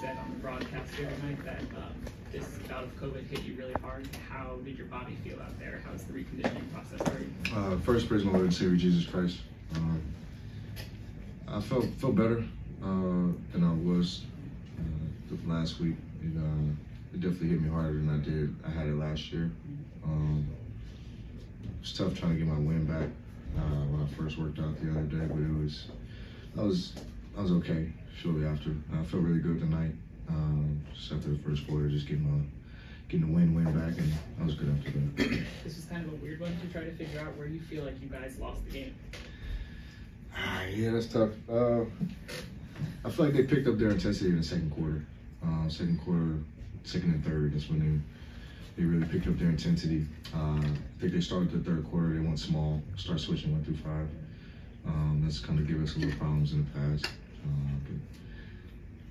said on the broadcast the other night that this bout of COVID hit you really hard. How did your body feel out there? How's the reconditioning process for you? First praise my Lord and Savior Jesus Christ. I felt better than I was last week. It definitely hit me harder than I had it last year. It was tough trying to get my win back when I first worked out the other day, but it was I was okay shortly after. I felt really good tonight. Just after the first quarter, just getting the win back, and I was good after that. This was kind of a weird one to try to figure out where you feel like you guys lost the game. Yeah, that's tough. I feel like they picked up their intensity in the second quarter. Second and third, that's when they really picked up their intensity. I think they started the third quarter, they went small, start switching 1 through 5. That's kind of given us a little problems in the past. But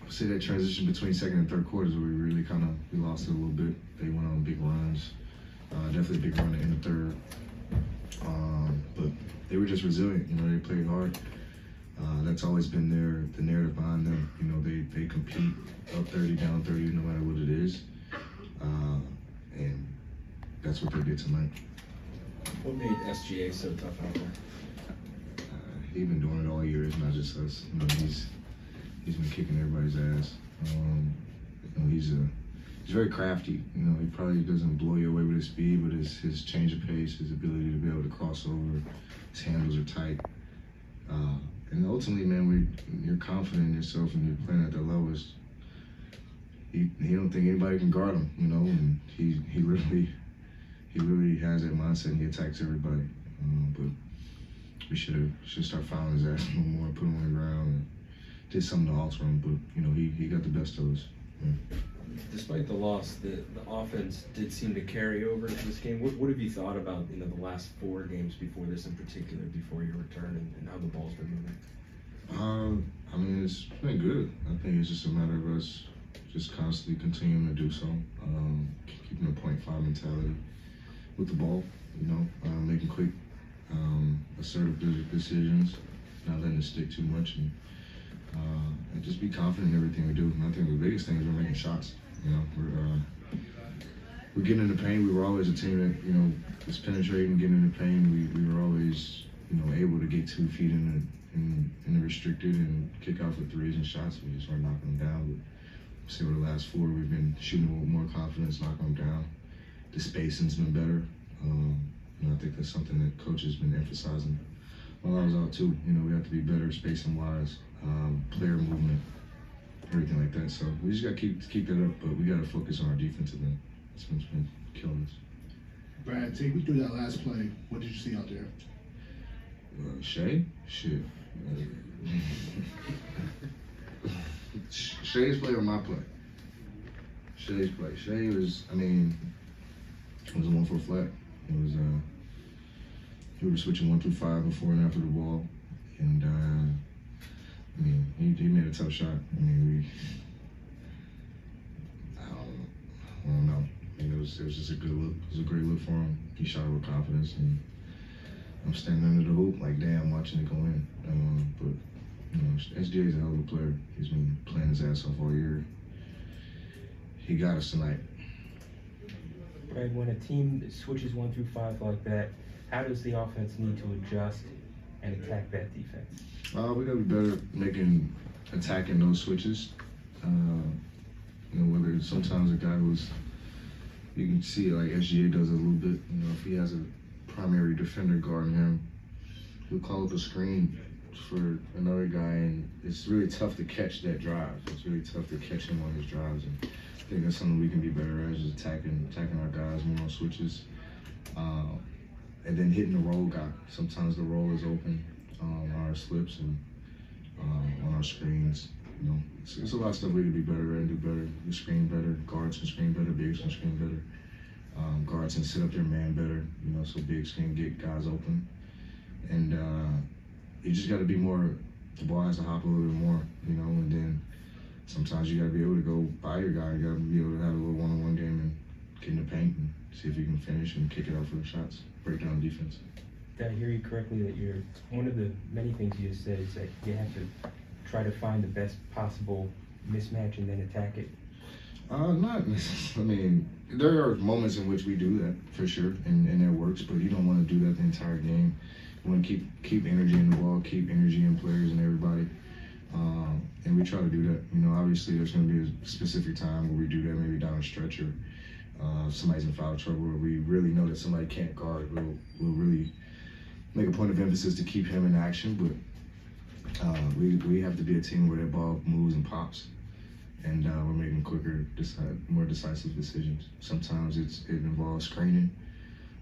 I would say that transition between second and third quarters, where we really kind of lost it a little bit. They went on big runs, definitely a big run in the third. But they were just resilient, they played hard. That's always been the narrative behind them. They compete up 30, down 30, no matter what it is. And that's what they did tonight. What made SGA so tough out there? He's been doing it all year, it's not just us. He's been kicking everybody's ass. He's very crafty. He probably doesn't blow you away with his speed, but his change of pace, his ability to be able to cross over, his handles are tight. And ultimately, man, you're confident in yourself and you're playing at the lowest. He don't think anybody can guard him, and he really has that mindset and he attacks everybody. But we should start fouling his ass a little more, put him on the ground, and did something to alter him. But he got the best of us. Yeah. Despite the loss, the offense did seem to carry over to this game. What have you thought about the last 4 games before this in particular, before your return, and how the ball's been moving? I mean, it's been good. I think it's just a matter of us just constantly continuing to do so, keeping a .5 mentality with the ball, making quick, assertive decisions, not letting it stick too much, and just be confident in everything we do. And I think the biggest thing is we're making shots. We're getting in the paint. We were always a team that was penetrating, getting in the paint. We were always able to get 2 feet in the restricted and kick out for threes and shots. We just weren't knocking them down. But say over the last 4, we've been shooting with more confidence, knocking them down. The spacing's been better. I think that's something that coach has been emphasizing while I was out too. We have to be better spacing wise, player movement, everything like that. So we just got to keep that up, but we got to focus on our defensive end. That's what's been killing us. Brad, take me through that last play. What did you see out there? Shai? Shit. Shai's play or my play? Shai's play. Shai was, it was a 1-4 flat. It was, we were switching 1 through 5 before and after the ball. And, he made a tough shot. I don't know. It was just a good look. It was a great look for him. He shot it with confidence, and I'm standing under the hoop like, damn, watching it go in. But SGA's a hell of a player. He's been playing his ass off all year. He got us tonight. Brad, when a team that switches 1 through 5 like that, how does the offense need to adjust and attack that defense? We gotta be better attacking those switches. Whether sometimes a guy who's, you can see like SGA does a little bit. If he has a primary defender guarding him, he'll call up a screen for another guy, and it's really tough to catch that drive. It's really tough to catch him on his drives, and I think that's something we can be better at, is attacking our guys more on switches, and then hitting the roll guy. Sometimes the roll is open. On our slips and on our screens, it's a lot of stuff we could be better at and do better. We screen better, guards can screen better, bigs can screen better, guards can set up their man better, so bigs can get guys open. And you just got to be more, the ball has to hop a little bit more, and then sometimes you got to be able to go by your guy. You got to be able to have a little one-on-one game and get in the paint and see if you can finish and kick it out for the shots, break down defense. Did I hear you correctly that you're, one of the many things you just said is that you have to try to find the best possible mismatch and then attack it? There are moments in which we do that for sure, and that works, but you don't want to do that the entire game. You want to keep energy in the ball, keep energy in players and everybody. And we try to do that. You know, obviously there's going to be a specific time where we do that, maybe down a stretch or somebody's in foul trouble or we really know that somebody can't guard. We'll really make a point of emphasis to keep him in action, but we have to be a team where that ball moves and pops, and we're making quicker, more decisive decisions. Sometimes it involves screening.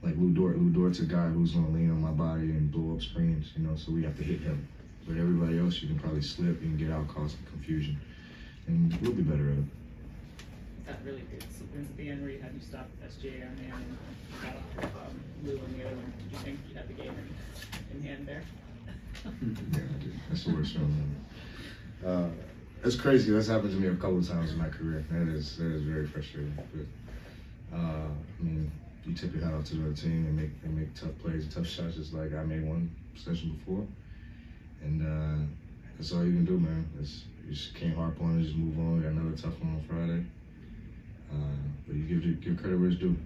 Like Lou Dort. Lou Dort's a guy who's going to lean on my body and blow up screens, you know, so we have to hit him. But everybody else, you can probably slip and get out, cause some confusion, and we'll be better at it. That really good sequence at the end where you had you stop SGA on man and got off Lou on the other one. Did you think you had the game in hand there? Yeah, I did. That's the worst one. It's crazy. That's happened to me a couple of times in my career. That is very frustrating. But you tip your hat off to the other team and make tough plays, tough shots. Just like I made one possession before, and that's all you can do, man. You just can't harp on it. Just move on. We got another tough one on Friday. But you give credit where it's due.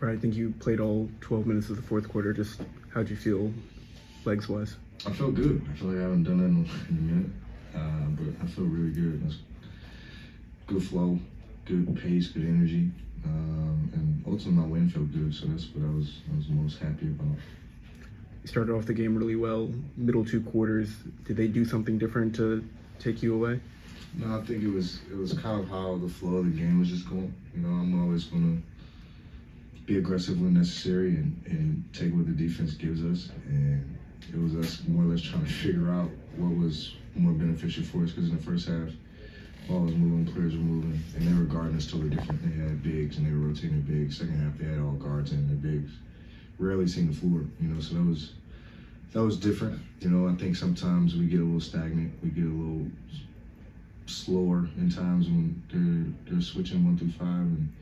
Right, I think you played all 12 minutes of the fourth quarter. Just how'd you feel, legs wise? I feel good. I feel like I haven't done that in a minute, but I feel really good. That's good flow, good pace, good energy, and ultimately my win felt good. So that's what I was the most happy about. You started off the game really well. Middle two quarters, did they do something different to take you away? No, I think it was kind of how the flow of the game was just going. You know, I'm always gonna be aggressive when necessary and take what the defense gives us. And it was us more or less trying to figure out what was more beneficial for us, because in the first half, ball was moving, players were moving, and they were guarding us totally different. They had bigs and they were rotating the bigs. Second half, they had all guards and their bigs. Rarely seen the floor, you know, so that was different. You know, I think sometimes we get a little stagnant, we get a little slower in times when they're switching 1 through 5, and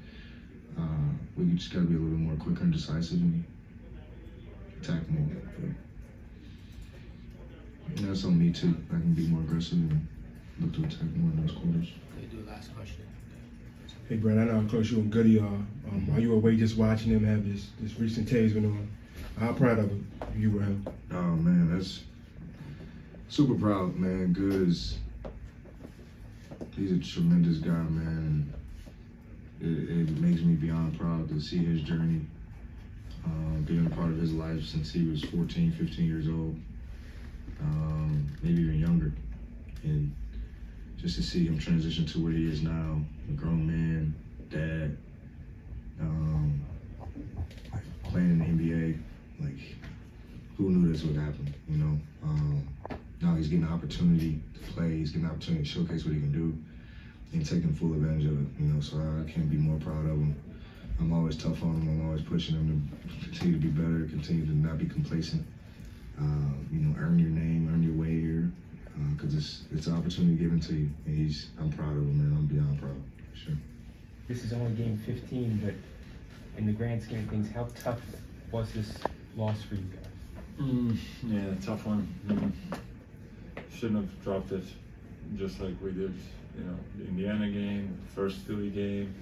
we just gotta be a little more quicker and decisive and attack more. Yeah, that's on me too. I can be more aggressive and look to attack more in those quarters. They do the last question. Hey, Brad, I know how close you and Goody are. Are you away just watching them have this recent tears going on? How proud of you were? Oh man, that's super proud, man. Good is, he's a tremendous guy, man. It makes me beyond proud to see his journey, being a part of his life since he was 14, 15 years old. Maybe even younger, and just to see him transition to where he is now, a grown man, dad, playing in the NBA, like, who knew this would happen, you know? Now he's getting an opportunity to play, he's getting an opportunity to showcase what he can do, and taking full advantage of it, you know, so I can't be more proud of him. I'm always tough on him, I'm always pushing him to continue to be better, continue to not be complacent. You know, earn your name, earn your way here, because it's an opportunity given to you. And I'm proud of him, man. I'm beyond proud, for sure. This is only game 15, but in the grand scheme of things, how tough was this loss for you guys? Yeah, tough one. I mean, shouldn't have dropped it, just like we did. You know, the Indiana game, the first Philly game,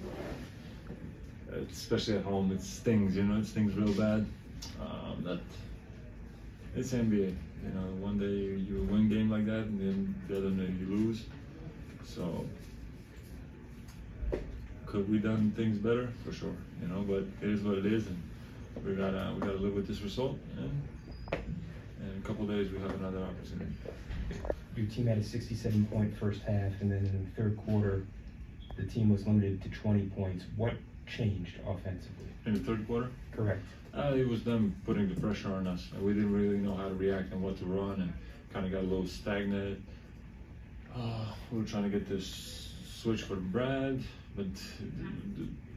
especially at home, it stings. You know, it stings real bad. It's NBA, you know, one day you win game like that, and then the other day you lose. So, could we done things better? For sure, you know, but it is what it is, and we gotta live with this result, and in a couple of days we have another opportunity. Your team had a 67-point first half, and then in the third quarter, the team was limited to 20 points. What changed offensively? In the third quarter? Correct. It was them putting the pressure on us. We didn't really know how to react and what to run, and kind of got a little stagnant. We were trying to get this switch for Brad, but you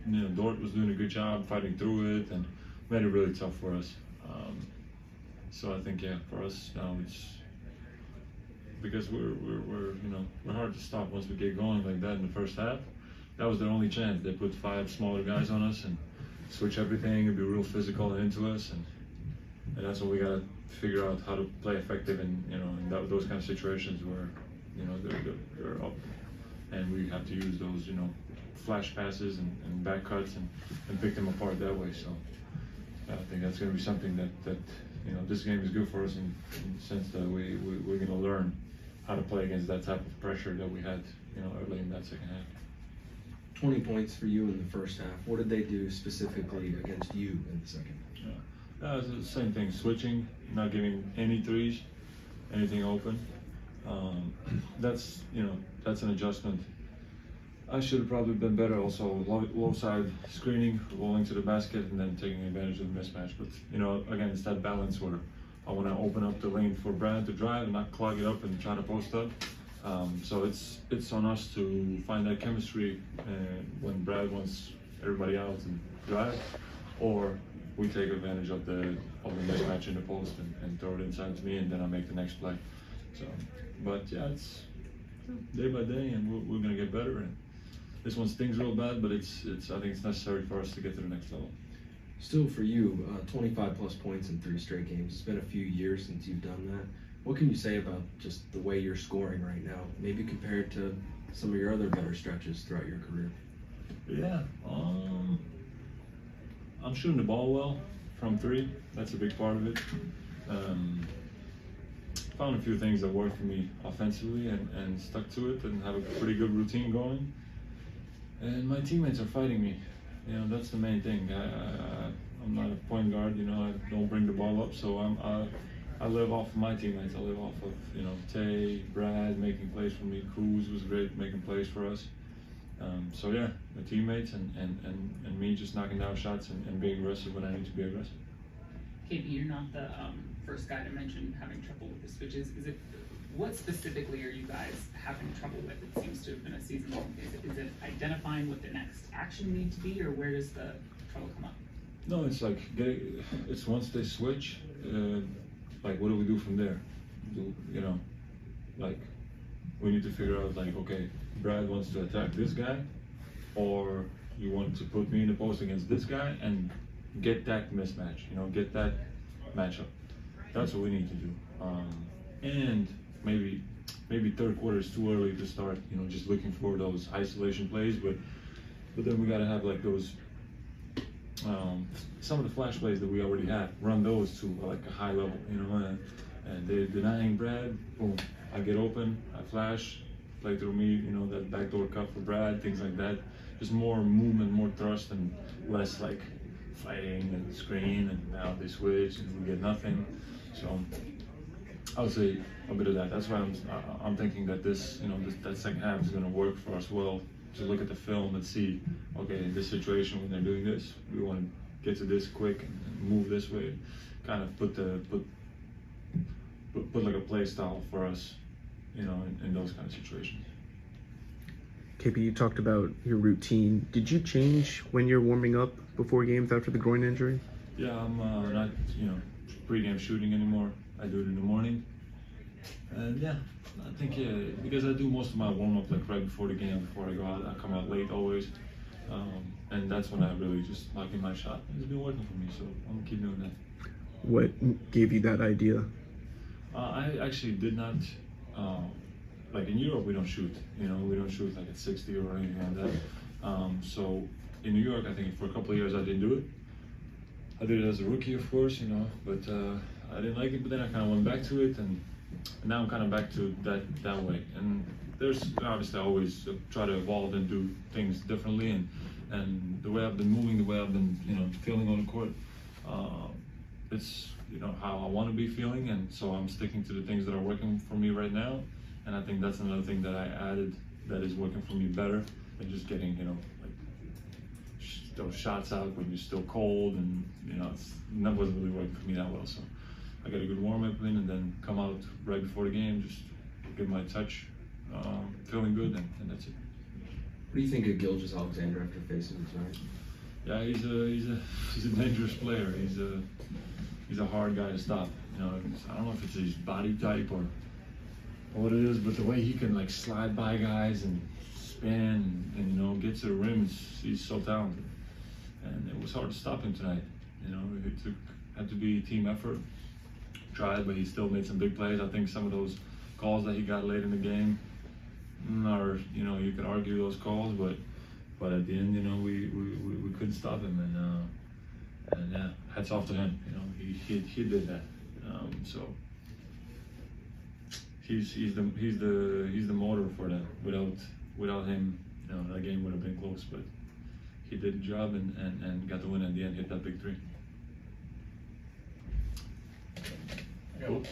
know, Dort was doing a good job fighting through it and made it really tough for us. So I think, yeah, for us now it's because we're you know, we're hard to stop once we get going like that in the first half. That was their only chance. They put 5 smaller guys on us and switch everything and be real physical and into us, and that's what we gotta figure out, how to play effective in, you know, in those kind of situations where you know, they're up, and we have to use those, you know, flash passes and back cuts and pick them apart that way. So I think that's going to be something that you know, this game is good for us in the sense that we're going to learn how to play against that type of pressure that we had, you know, early in that second half. 20 points for you in the first half. What did they do specifically against you in the second half? The same thing, switching, not giving any threes, anything open. That's, you know, that's an adjustment. I should have probably been better also, low side screening, rolling to the basket, and then taking advantage of the mismatch. But, you know, again, it's that balance where I want to open up the lane for Brad to drive and not clog it up and try to post up. So it's on us to find that chemistry when Brad wants everybody out and drive, or we take advantage of the mismatch in the post and throw it inside to me, and then I make the next play. So, but yeah, it's day by day, and we're gonna get better. And this one stings real bad, but it's I think it's necessary for us to get to the next level. Still for you, 25 plus points in 3 straight games. It's been a few years since you've done that. What can you say about just the way you're scoring right now, maybe compared to some of your other better stretches throughout your career? Yeah, I'm shooting the ball well from 3. That's a big part of it. Found a few things that worked for me offensively and stuck to it and have a pretty good routine going. And my teammates are fighting me. You know, that's the main thing. I'm not a point guard, you know, I don't bring the ball up, so I live off of my teammates. I live off of, you know, Tay, Brad making plays for me, Kuz was great making plays for us. So yeah, the teammates and me just knocking down shots and being aggressive when I need to be aggressive. KB, you're not the first guy to mention having trouble with the switches. Is it, what specifically are you guys having trouble with? It seems to have been a season long. Is it identifying what the next action needs to be, or where does the trouble come up? No, it's like, it's once they switch, like, what do we do from there? You know, like, we need to figure out, like, okay, Brad wants to attack this guy, or you want to put me in the post against this guy and get that mismatch, you know, get that matchup. That's what we need to do. And maybe third quarter is too early to start, you know, just looking for those isolation plays, but then we got to have like those, some of the flash plays that we already had, run those to like a high level, you know, and they're denying Brad, boom, I get open, I flash, play through me, you know, that backdoor cut for Brad, things like that. Just more movement, more thrust, and less like fighting and screen, and now they switch and we get nothing. So I would say a bit of that. That's why I'm thinking that this, you know, that second half is going to work for us well. To look at the film and see, okay, in this situation when they're doing this, we want to get to this quick and move this way. Kind of put like a play style for us, you know, in those kind of situations. KP, you talked about your routine. Did you change when you're warming up before games after the groin injury? Yeah, I'm not, you know, pre-game shooting anymore. I do it in the morning. And yeah, I think, yeah, because I do most of my warm-up like right before the game, before I go out. I come out late always. And that's when I really just lock in my shot. It's been working for me, so I'm going to keep doing that. What gave you that idea? I actually did not... like in Europe, we don't shoot, you know, we don't shoot like at 60 or anything like that. So in New York, I think for a couple of years I didn't do it. I did it as a rookie, of course, you know, but I didn't like it, but then I kind of went back to it, and now I'm kind of back to that way. And there's obviously, I always try to evolve and do things differently, and the way I've been moving, the way I've been, you know, feeling on the court, it's, you know, how I want to be feeling, and so I'm sticking to the things that are working for me right now. And I think that's another thing that I added that is working for me better than just getting, you know, like those shots out when you're still cold, and, you know, that wasn't really working for me that well. So I got a good warm up in, and then come out right before the game, just give my touch, feeling good, and that's it. What do you think of Gilgeous-Alexander after facing his right? Yeah, he's a dangerous player. He's a hard guy to stop. You know, I don't know if it's his body type or what it is, but the way he can like slide by guys and spin and you know, get to the rims, he's so talented. And it was hard to stop him tonight. You know, it had to be a team effort. Tried, but he still made some big plays. I think some of those calls that he got late in the game or you could argue those calls, but at the end, we couldn't stop him, and yeah, hats off to him. He did that. So he's the motor for that. Without him, that game would have been close, but he did the job and got the win at the end. Hit that big three. Cool.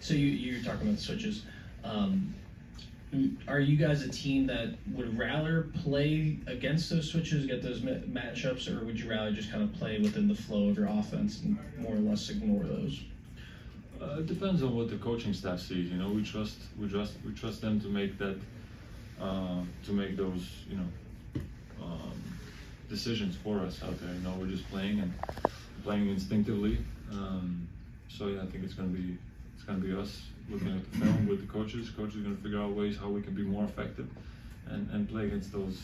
So you're talking about the switches. Are you guys a team that would rather play against those switches, get those matchups, or would you rather just kind of play within the flow of your offense and more or less ignore those? It depends on what the coaching staff sees. We trust them to make that those decisions for us out there. We're just playing instinctively. So yeah, I think it's gonna be us looking at the film with the coaches. Coaches are gonna figure out ways how we can be more effective and play against those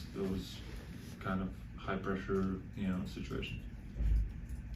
kind of high pressure situations.